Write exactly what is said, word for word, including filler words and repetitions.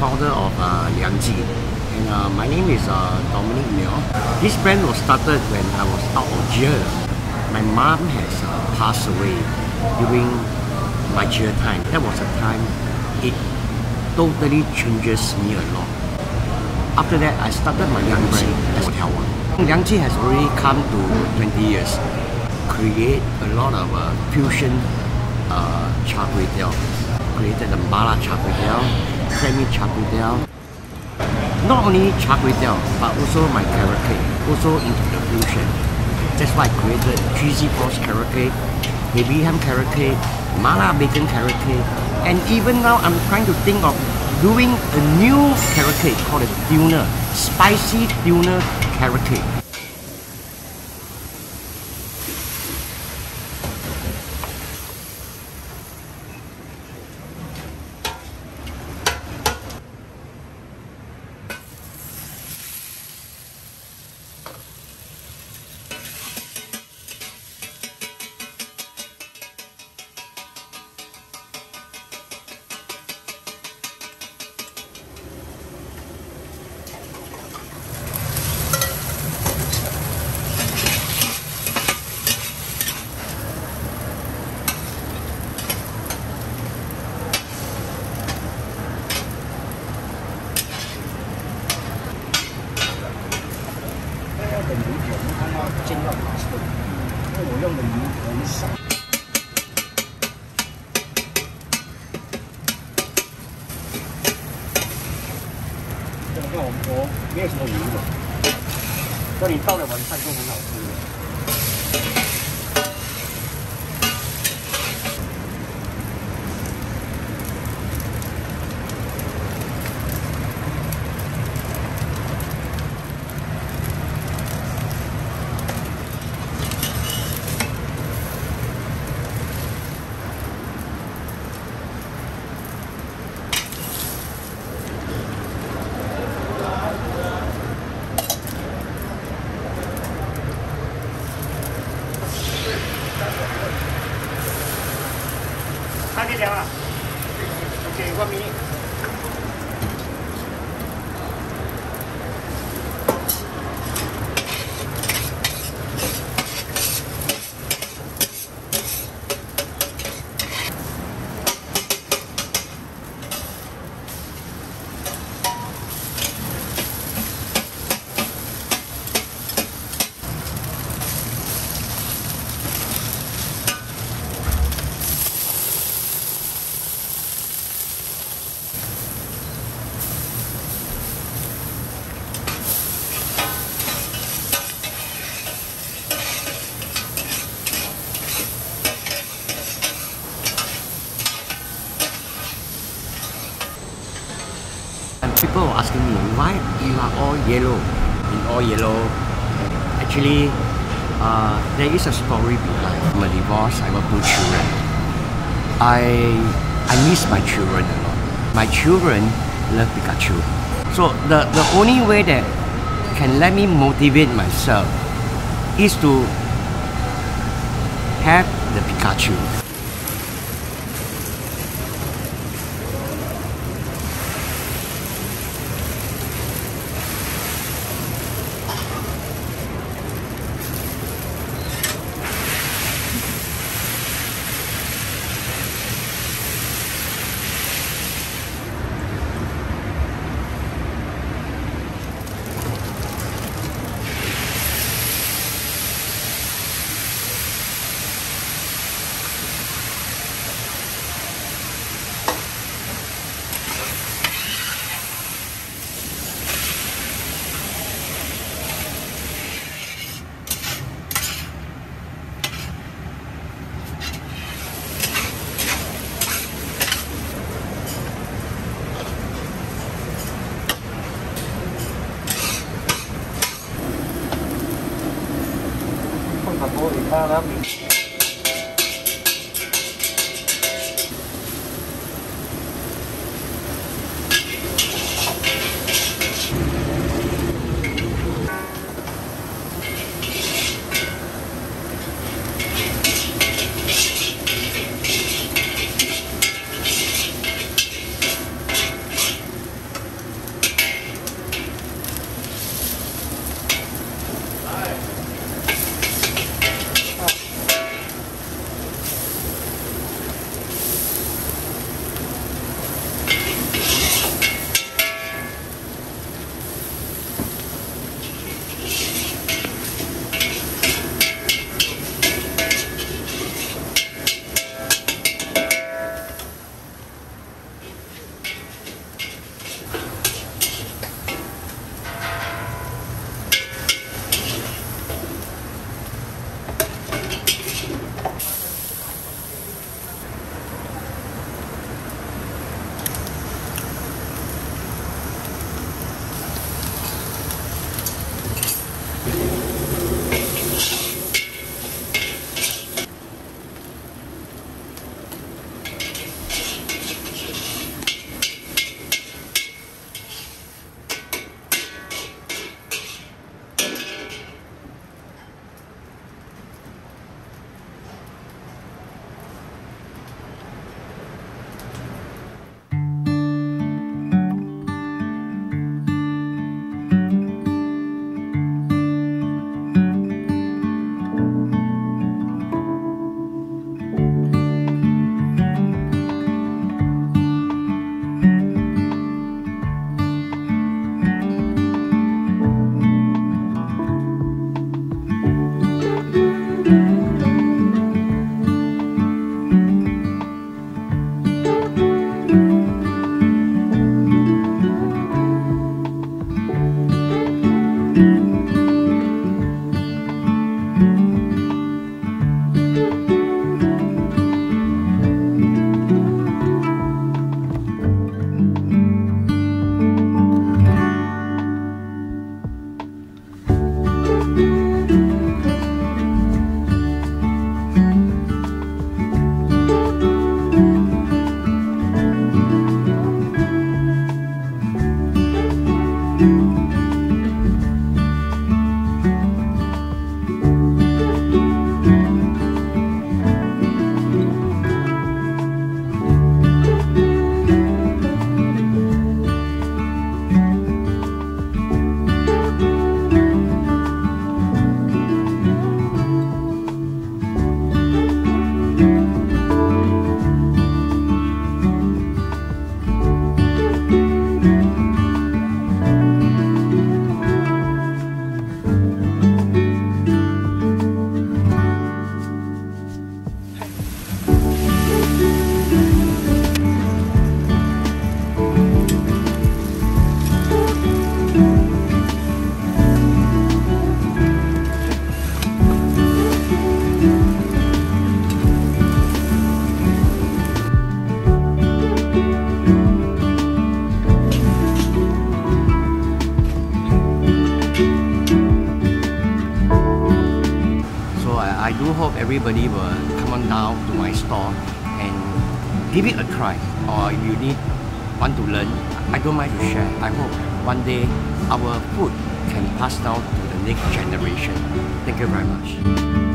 founder of uh, Liang Ji, and uh, my name is uh, Dominic Neo. This brand was started when I was out of jail. My mom has uh, passed away during my jail time. That was a time it totally changes me a lot. After that, I started my Liang Ji as a hotel one. Liang Ji has already come to twenty years. Create a lot of uh, fusion uh, char kway teow. Created the Mala char kway teow, semi char kway teow. Not only char kway teow, but also my carrot cake, also into the fusion. That's why I created cheesy balls carrot cake, baby ham carrot cake, mala bacon carrot cake, and even now I'm trying to think of doing a new carrot cake called a tuna, spicy tuna carrot cake.我没有什么鱼嘛，所以你倒了晚上就很好吃了。三斤两啊 ，OK， 我米。People were asking me, why you are all yellow? In all yellow. Actually, uh, there is a story behind. I'm a divorce, I got two children. I, I miss my children a lot. My children love Pikachu. So the, the only way that can let me motivate myself is to have the Pikachu. Love you. do hope everybody will come on down to my store and give it a try. Or if you need, want to learn, I don't mind to share. I hope one day our food can pass down to the next generation. Thank you very much.